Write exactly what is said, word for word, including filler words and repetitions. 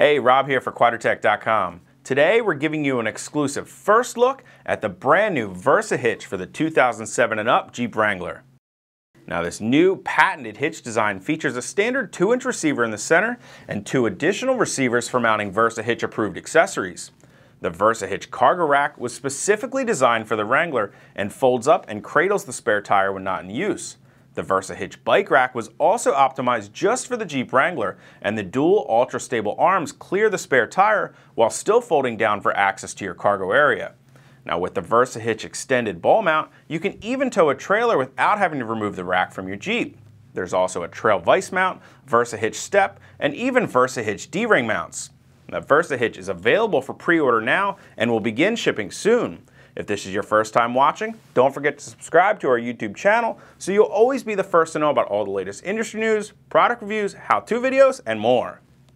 Hey, Rob here for Quadratec dot com. Today we're giving you an exclusive first look at the brand new VersaHitch for the two thousand seven and up Jeep Wrangler. Now this new patented hitch design features a standard two inch receiver in the center and two additional receivers for mounting VersaHitch approved accessories. The VersaHitch cargo rack was specifically designed for the Wrangler and folds up and cradles the spare tire when not in use. The VersaHitch bike rack was also optimized just for the Jeep Wrangler, and the dual ultra-stable arms clear the spare tire while still folding down for access to your cargo area. Now with the VersaHitch extended ball mount, you can even tow a trailer without having to remove the rack from your Jeep. There's also a trail vise mount, VersaHitch step, and even VersaHitch D-ring mounts. Now VersaHitch is available for pre-order now and will begin shipping soon. If this is your first time watching, don't forget to subscribe to our YouTube channel so you'll always be the first to know about all the latest industry news, product reviews, how-to videos, and more.